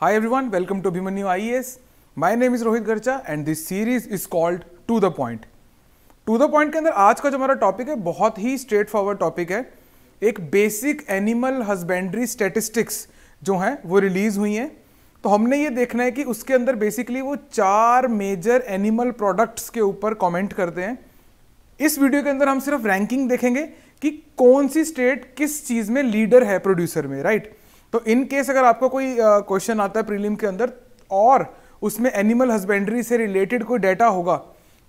Hi everyone, welcome to Abhimanyu IAS. My name is Rohit Garcha and this series is called To The Point. To The Point के अंदर आज का जो हमारा topic है बहुत ही स्ट्रेट फॉरवर्ड टॉपिक है. एक बेसिक एनिमल हस्बेंड्री स्टैटिस्टिक्स जो हैं वो रिलीज़ हुई हैं, तो हमने ये देखना है कि उसके अंदर बेसिकली वो चार मेजर एनिमल प्रोडक्ट्स के ऊपर कॉमेंट करते हैं. इस वीडियो के अंदर हम सिर्फ रैंकिंग देखेंगे कि कौन सी स्टेट किस चीज़ में लीडर है प्रोड्यूसर में, राइट. तो इन केस अगर आपको कोई क्वेश्चन आता है प्रीलिम के अंदर और उसमें एनिमल हस्बेंड्री से रिलेटेड कोई डाटा होगा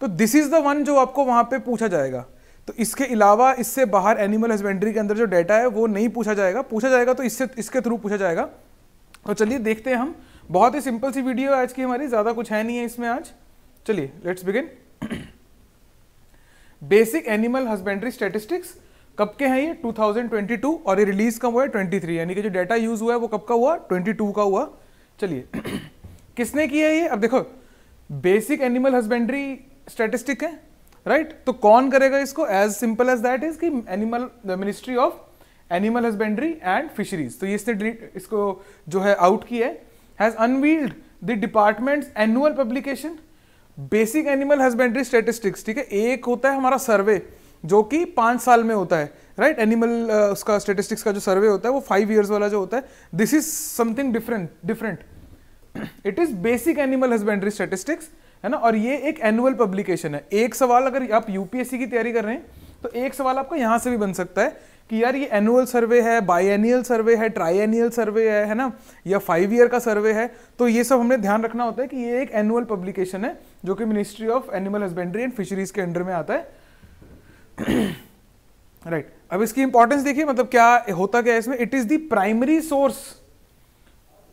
तो दिस इज़ द वन जो आपको वहाँ पे पूछा जाएगा. तो इसके अलावा इससे बाहर एनिमल हस्बेंड्री के अंदर जो डाटा है वो नहीं पूछा जाएगा तो इसके थ्रू पूछा जाएगा. तो चलिए देखते हैं हम. बहुत ही सिंपल सी वीडियो है आज की हमारी, ज़्यादा कुछ है नहीं है इसमें आज. चलिए let's begin. Basic animal husbandry statistics कब के हैं ये? 2022 और ये रिलीज कब हुआ है? 23. यानी कि जो डाटा यूज हुआ है वो कब का हुआ? 22 का हुआ. चलिए किसने किया है ये? अब देखो बेसिक एनिमल हस्बेंड्री स्टैटिस्टिक है, राइट. तो कौन करेगा इसको? As simple as that is कि ministry of animal husbandry and fisheries. तो ये इसने इसको जो है आउट किया है. Has unveiled the department's annual publication basic animal husbandry statistics. ठीक है, एक होता है हमारा सर्वे जो कि 5 साल में होता है, राइट. एनिमल उसका स्टेटिस्टिक्स का जो सर्वे होता है वो 5 years वाला जो होता है. This is something different. It is basic animal husbandry statistics, है ना. और ये एक एनुअल पब्लिकेशन है. एक सवाल अगर आप यूपीएससी की तैयारी कर रहे हैं तो एक सवाल आपका यहाँ से भी बन सकता है कि यार ये एनुअल सर्वे है, बाईएनियल सर्वे है, ट्राईएनियल सर्वे है ना, या 5 year का सर्वे है. तो ये सब हमने ध्यान रखना होता है कि ये एक एनुअल पब्लिकेशन है जो कि ministry of animal husbandry and fisheries के अंडर में आता है, राइट. अब इसकी इंपॉर्टेंस देखिए, मतलब क्या होता क्या है इसमें. It is the primary source.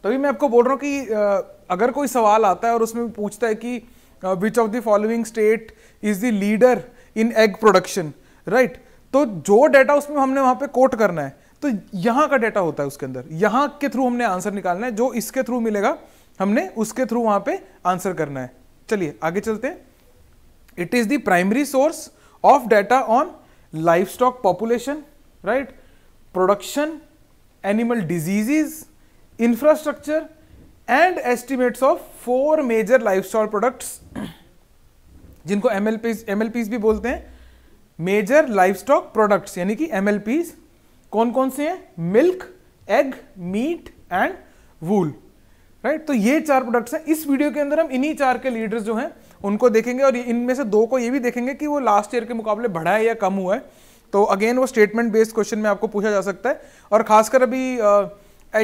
तभी मैं आपको बोल रहा हूँ कि अगर कोई सवाल आता है और उसमें पूछता है कि which of the following state is the leader in egg production, right, तो जो डाटा उसमें हमने वहां पे कोट करना है तो यहाँ का डाटा होता है उसके अंदर. यहाँ के थ्रू हमने आंसर निकालना है, जो इसके थ्रू मिलेगा हमने उसके थ्रू वहां पे आंसर करना है. चलिए आगे चलते हैं. It is the primary source of data on livestock population, right, production, animal diseases, infrastructure and estimates of 4 major livestock products जिनको MLPs भी बोलते हैं. मेजर livestock products यानी कि MLPs कौन कौन से हैं? Milk, egg, meat and wool, right. तो ये 4 प्रोडक्ट्स हैं. इस वीडियो के अंदर हम इन्हीं 4 के लीडर्स जो हैं उनको देखेंगे और इनमें से 2 को ये भी देखेंगे कि वो लास्ट ईयर के मुकाबले बढ़ा है या कम हुआ है. तो अगेन वो स्टेटमेंट बेस्ड क्वेश्चन में आपको पूछा जा सकता है. और खासकर अभी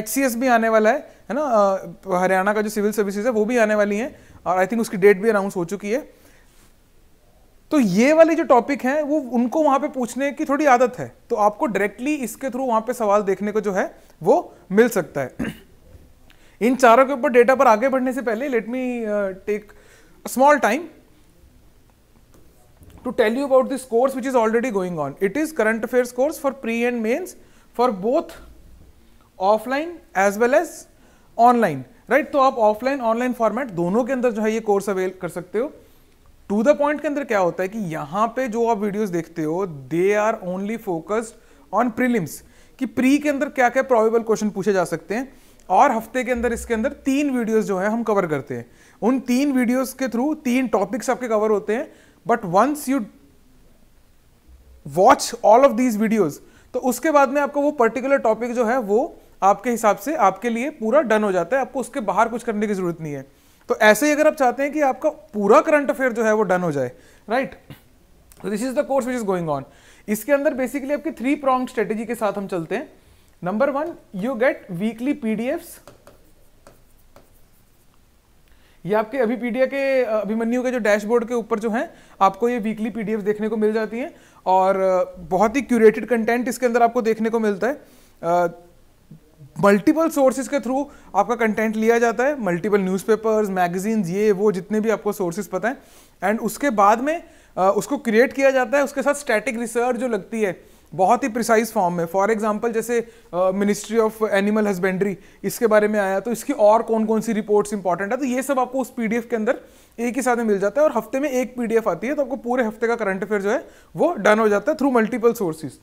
HCS भी आने वाला है ना, हरियाणा का जो सिविल सर्विसेज है वो भी आने वाली हैं और आई थिंक उसकी डेट भी अनाउंस हो चुकी है. तो ये वाले जो टॉपिक हैं वो उनको वहाँ पे पूछने की थोड़ी आदत है, तो आपको डायरेक्टली इसके थ्रू वहाँ पे सवाल देखने को जो है वो मिल सकता है. इन 4 के ऊपर डेटा पर आगे बढ़ने से पहले let me take small time to tell you about this course which is already going on. It is current affairs course for pre and mains for both offline as well as online, right. तो आप offline online format दोनों के अंदर जो है ये course avail कर सकते हो. To the point के अंदर क्या होता है कि यहाँ पे जो आप videos देखते हो they are only focused on prelims कि pre के अंदर क्या क्या probable question पूछे जा सकते हैं. और हफ्ते के अंदर इसके अंदर 3 वीडियोस जो है हम कवर करते हैं. उन 3 वीडियोस के थ्रू 3 टॉपिक्स आपके कवर होते हैं. But once you watch all of these videos तो उसके बाद में आपको वो पर्टिकुलर टॉपिक जो है वो आपके हिसाब से आपके लिए पूरा डन हो जाता है. आपको उसके बाहर कुछ करने की जरूरत नहीं है. तो ऐसे ही अगर आप चाहते हैं कि आपका पूरा करंट अफेयर जो है वो डन हो जाए, राइट, तो this is the course which is going on. इसके अंदर बेसिकली आपकी 3-pronged स्ट्रेटेजी के साथ हम चलते हैं. Number 1, you get weekly PDFs. ये आपके अभिमन्यु के जो डैशबोर्ड के ऊपर जो हैं आपको ये वीकली PDF देखने को मिल जाती हैं और बहुत ही क्यूरेटेड कंटेंट इसके अंदर आपको देखने को मिलता है. मल्टीपल सोर्सेज के थ्रू आपका कंटेंट लिया जाता है. मल्टीपल न्यूज़पेपर्स, मैगजीन्स, ये वो जितने भी आपको सोर्सेज पता है. एंड उसके बाद में उसको क्रिएट किया जाता है. उसके साथ स्टैटिक रिसर्च जो लगती है बहुत ही प्रिसाइज फॉर्म में. फॉर एग्जांपल जैसे मिनिस्ट्री ऑफ एनिमल हस्बेंड्री इसके बारे में आया तो इसकी और कौन कौन सी रिपोर्ट्स इंपॉर्टेंट है, तो ये सब आपको उस PDF के अंदर एक ही साथ में मिल जाता है. और हफ्ते में एक PDF आती है तो आपको पूरे हफ्ते का करंट अफेयर जो है वो डन हो जाता है through multiple sources.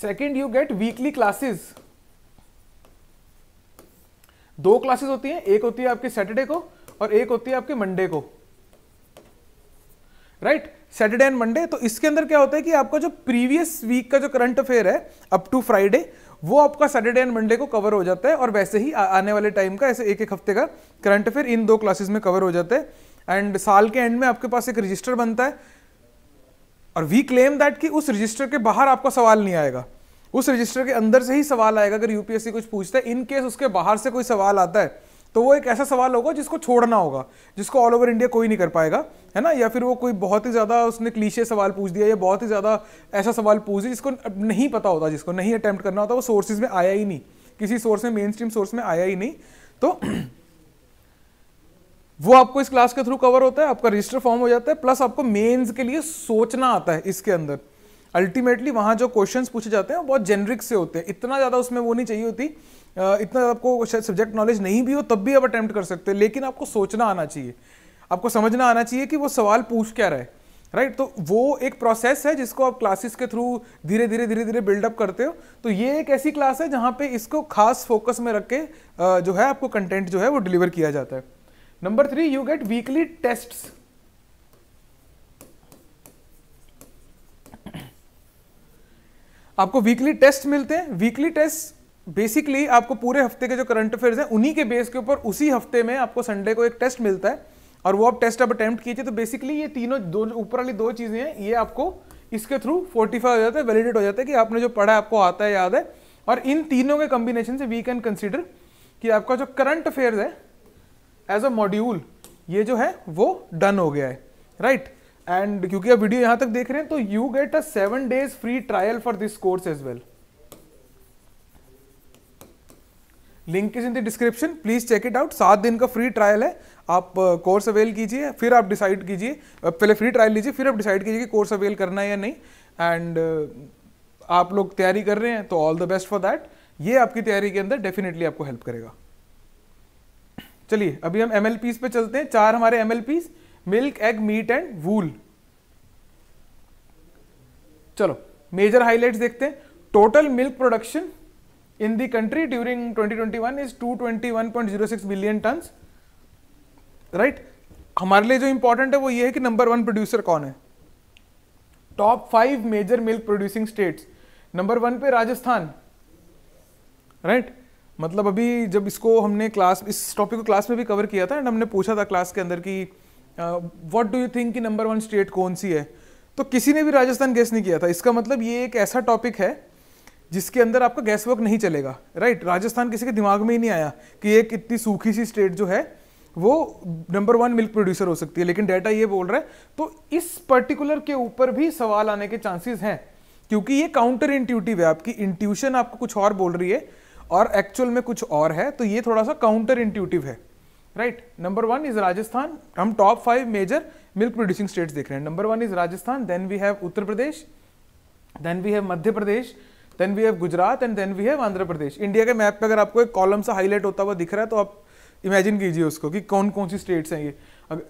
Second, you get weekly classes दो क्लासेस होती हैं, एक होती है आपके सैटरडे को और एक होती है आपके मंडे को, राइट, सैटरडे एंड मंडे। तो इसके अंदर क्या होता है कि आपका जो प्रीवियस वीक का जो करंट अफेयर है अप टू फ्राइडे वो आपका सैटरडे एंड मंडे को कवर हो जाता है, और वैसे ही आने वाले टाइम का ऐसे एक एक हफ्ते का करंट अफेयर इन दो क्लासेस में कवर हो जाता है। एंड साल के एंड में आपके पास एक रजिस्टर बनता है और वी क्लेम दैट कि उस रजिस्टर के बाहर आपका सवाल नहीं आएगा, उस रजिस्टर के अंदर से ही सवाल आएगा। अगर यूपीएससी कुछ पूछता है, इन केस उसके बाहर से कोई सवाल आता है तो वो एक ऐसा सवाल होगा जिसको छोड़ना होगा, जिसको ऑल ओवर इंडिया कोई नहीं कर पाएगा, है ना, या फिर वो कोई बहुत ही ज़्यादा उसने क्लीशे सवाल पूछ दिया या बहुत ही ज़्यादा ऐसा सवाल पूछ दिया जिसको नहीं पता होता, जिसको नहीं अटैम्प्ट करना होता, वो सोर्सेज में आया ही नहीं, किसी सोर्स में, मेन स्ट्रीम सोर्स में आया ही नहीं। तो वो आपको इस क्लास के थ्रू कवर होता है, आपका रजिस्टर फॉर्म हो जाता है, प्लस आपको मेंस के लिए सोचना आता है इसके अंदर। अल्टीमेटली वहाँ जो क्वेश्चंस पूछे जाते हैं वो बहुत जेनरिक से होते हैं, इतना ज़्यादा उसमें वो नहीं चाहिए होती, इतना आपको सब्जेक्ट नॉलेज नहीं भी हो तब भी आप अटैम्प्ट कर सकते हैं, लेकिन आपको सोचना आना चाहिए, आपको समझना आना चाहिए कि वो सवाल पूछ क्या रहा है, राइट। तो वो एक प्रोसेस है जिसको आप क्लासेस के थ्रू धीरे धीरे धीरे धीरे बिल्डअप करते हो। तो ये एक ऐसी क्लास है जहाँ पे इसको खास फोकस में रख के जो है आपको कंटेंट जो है वो डिलीवर किया जाता है। Number 3, you get weekly tests. आपको वीकली टेस्ट मिलते हैं। वीकली टेस्ट बेसिकली आपको पूरे हफ्ते के जो करंट अफेयर्स हैं उन्हीं के बेस के ऊपर उसी हफ्ते में आपको संडे को एक टेस्ट मिलता है और वो आप टेस्ट आप अटैम्प्ट कीजिए। तो बेसिकली ये तीनों दो ऊपर वाली दो चीज़ें हैं, ये आपको इसके थ्रू फोर्टिफाई हो जाता है, वैलिडेट हो जाता है कि आपने जो पढ़ा है आपको आता है, याद है। और इन तीनों के कॉम्बिनेशन से वी कैन कंसिडर कि आपका जो करंट अफेयर्स है एज अ मॉड्यूल ये जो है वो डन हो गया है, राइट। एंड क्योंकि आप वीडियो यहां तक देख रहे हैं तो you get a 7 days free trial for this course as well. Link is in the description, please check it out. 7 दिन का फ्री ट्रायल है, आप कोर्स अवेल कीजिए, फिर आप डिसाइड कीजिए, पहले फ्री ट्रायल लीजिए फिर आप डिसाइड कीजिए कि कोर्स अवेल करना है या नहीं। एंड आप लोग तैयारी कर रहे हैं तो all the best for that, ये आपकी तैयारी के अंदर डेफिनेटली आपको हेल्प करेगा। चलिए अभी हम MLPs पे चलते हैं। 4 हमारे MLPs, milk, egg, meat and wool. चलो मेजर हाईलाइट्स देखते हैं। Total milk production in the country during 2021 इज 221.06 बिलियन टन्स, राइट। हमारे लिए जो इंपॉर्टेंट है वो ये है कि नंबर 1 प्रोड्यूसर कौन है। Top 5 major milk producing states, number 1 पे राजस्थान, राइट। मतलब अभी जब इसको हमने क्लास, इस टॉपिक को क्लास में भी कवर किया था एंड हमने पूछा था क्लास के अंदर कि व्हाट डू यू थिंक कि नंबर 1 स्टेट कौन सी है, तो किसी ने भी राजस्थान गेस नहीं किया था। इसका मतलब ये एक ऐसा टॉपिक है जिसके अंदर आपका गैस वर्क नहीं चलेगा, राइट। राजस्थान किसी के दिमाग में ही नहीं आया कि एक इतनी सूखी सी स्टेट जो है वो नंबर 1 मिल्क प्रोड्यूसर हो सकती है, लेकिन डाटा ये बोल रहा है। तो इस पर्टिकुलर के ऊपर भी सवाल आने के चांसेस हैं क्योंकि ये काउंटर इंट्यूटिव है, आपकी इंट्यूशन आपको कुछ और बोल रही है और एक्चुअल में कुछ और है, तो ये थोड़ा सा काउंटर इंट्यूटिव है, राइट। Number 1 is Rajasthan. हम top 5 major milk producing states देख रहे हैं। Number 1 is Rajasthan, then we have Uttar Pradesh, then we have Madhya Pradesh, then we have Gujarat and then we have Andhra Pradesh. India के मैप पे अगर आपको एक कॉलम सा हाईलाइट होता हुआ दिख रहा है तो आप इमेजिन कीजिए उसको कि कौन कौन सी स्टेट्स हैं ये, है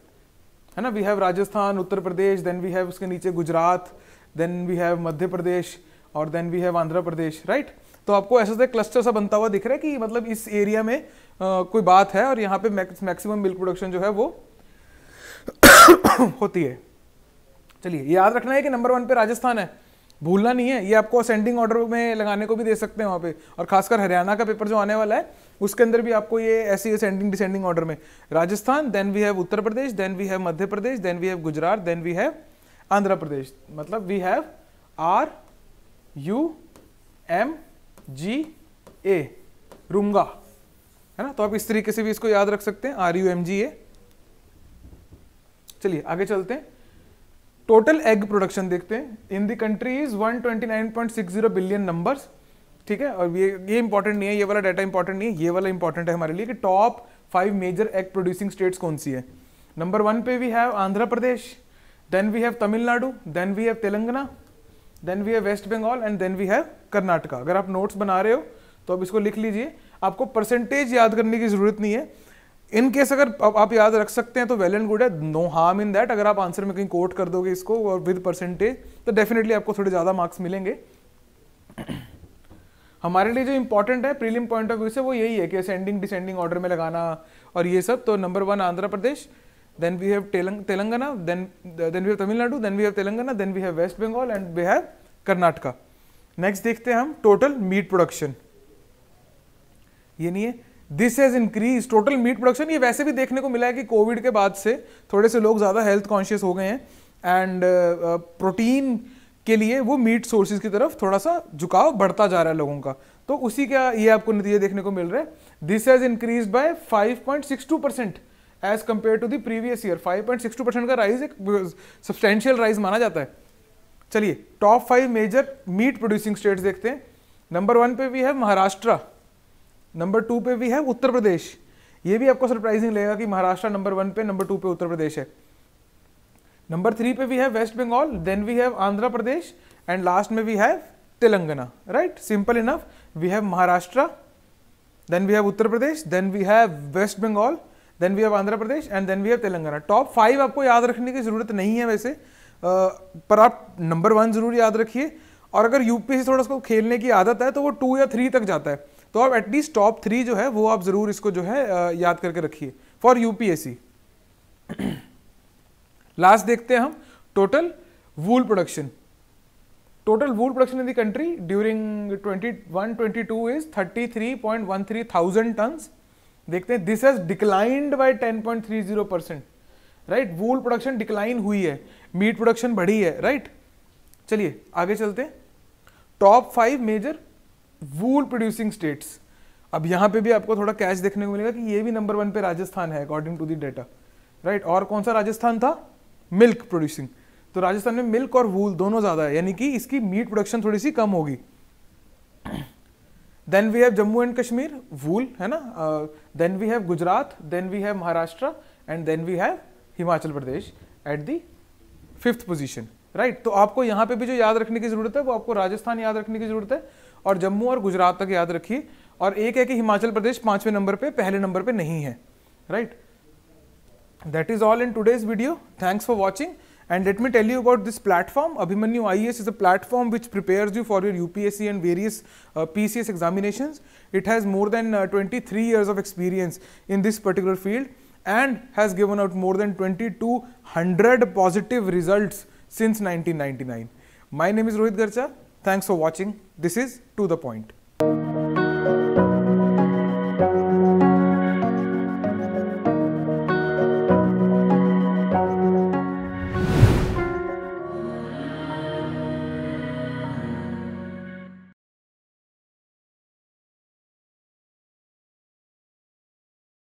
ना। We have Rajasthan, Uttar Pradesh, then we have उसके नीचे Gujarat, then we have Madhya Pradesh और then we have Andhra Pradesh, right. तो आपको ऐसा सा क्लस्टर सा बनता हुआ दिख रहा है कि मतलब इस एरिया में कोई बात है और यहाँ पे मैक्सिमम मिल्क प्रोडक्शन जो है वो होती है। चलिए याद रखना है कि नंबर 1 पे राजस्थान है, भूलना नहीं है। ये आपको असेंडिंग ऑर्डर में लगाने को भी दे सकते हैं वहाँ पे, और खासकर हरियाणा का पेपर जो आने वाला है उसके अंदर भी आपको ये ऐसी असेंडिंग डिसेंडिंग ऑर्डर में Rajasthan, then we have Uttar Pradesh, then we have Madhya Pradesh, then we have Gujarat, then we have Andhra Pradesh. मतलब वी हैव RUMGA रुमगा, है ना। तो आप इस तरीके से भी इसको याद रख सकते हैं, RUMGA। चलिए आगे चलते हैं। टोटल एग प्रोडक्शन देखते हैं in the country is 129.60 billion numbers, ठीक है। और ये इंपॉर्टेंट नहीं है, ये वाला डाटा इंपॉर्टेंट नहीं है, ये वाला इंपॉर्टेंट है हमारे लिए कि top 5 major egg producing states कौन सी है। नंबर 1 पे we have Andhra Pradesh, then we have Tamil Nadu, then we have Telangana, then we have waste Bengal and then we have Karnataka. अगर आप नोट्स बना रहे हो तो आप इसको लिख लीजिए, आपको परसेंटेज याद करने की जरूरत नहीं है। इन केस अगर आप याद रख सकते हैं तो वेल एंड गुड है, नो हार्म इन दैट। अगर आप आंसर में कहीं कोट कर दोगे इसको और विद परसेंटेज तो डेफिनेटली आपको थोड़े ज़्यादा मार्क्स मिलेंगे। हमारे लिए जो इंपॉर्टेंट है प्रीलिम पॉइंट ऑफ व्यू से वो यही है कि असेंडिंग डिसेंडिंग ऑर्डर में लगाना और ये सब। तो number one Andhra Pradesh, then we have Telangana, then we have Tamil Nadu, then we have Telangana, then we have West Bengal and we have Karnataka। Next देखते हैं हम total meat production। ये नहीं है this has increased total meat production। ये वैसे भी देखने को मिला है कि कोविड के बाद से थोड़े से लोग ज़्यादा हेल्थ कॉन्शियस हो गए हैं एंड प्रोटीन के लिए वो मीट सोर्सेज की तरफ थोड़ा सा झुकाव बढ़ता जा रहा है लोगों का। तो उसी का ये आपको नतीजे देखने को मिल रहा है। This has increase by 5.62% as compare to the previous year. 5.62% का राइज एक सब्सटेंशियल राइज माना जाता है। चलिए top 5 major meat producing states देखते हैं। नंबर 1 पे भी है महाराष्ट्र, नंबर 2 पे भी है उत्तर प्रदेश। ये भी आपको सरप्राइजिंग लगेगा कि महाराष्ट्र नंबर 1 पे, नंबर 2 पे उत्तर प्रदेश है, नंबर 3 पे भी है waste Bengal, then we have Andhra Pradesh and last में we have Telangana. Right, simple enough, we have Maharashtra, then we have Uttar Pradesh, then we have waste Bengal, then we have Andhra Pradesh and then we have Telangana. Top 5 आपको याद रखने की ज़रूरत नहीं है वैसे, पर आप नंबर 1 जरूर याद रखिए। और अगर यूपीएससी थोड़ा उसको खेलने की आदत है तो वो 2 या 3 तक जाता है, तो आप एटलीस्ट टॉप 3 जो है वो आप ज़रूर इसको जो है याद करके रखिए फॉर यूपीएससी। लास्ट देखते हैं हम total wool production. Total wool production in the country during 2021-22 is 33.13 thousand tons. देखते हैं this has declined by 10.30%। Right, wool production decline हुई है, मीट प्रोडक्शन बढ़ी है। राइट, चलिए आगे चलते हैं। Top 5 major wool producing states. अब यहाँ पे भी आपको थोड़ा कैच देखने को मिलेगा कि ये भी नंबर 1 पे राजस्थान है according to the data. Right, और कौन सा राजस्थान था? Milk producing. तो राजस्थान में मिल्क और वूल दोनों ज़्यादा है, यानी कि इसकी मीट प्रोडक्शन थोड़ी सी कम होगी। Then we have Jammu and Kashmir, wool है ना, then we have Gujarat, then we have Maharashtra and then we have Himachal Pradesh at the 5th position. Right, तो आपको यहाँ पे भी जो याद रखने की ज़रूरत है वो आपको राजस्थान याद रखने की ज़रूरत है और जम्मू और गुजरात तक याद रखिए। और एक है कि हिमाचल प्रदेश 5वें नंबर पे, पहले नंबर पे नहीं है। Right, that is all in today's video. Thanks for watching and let me tell you about this platform। Abhimanyu IAS is a platform which prepares you for your UPSC and various PCS examinations। It has more than 23 years of experience in this particular field and has given out more than 2200 positive results since 1999। My name is Rohit Garcha, thanks for watching, this is To The Point।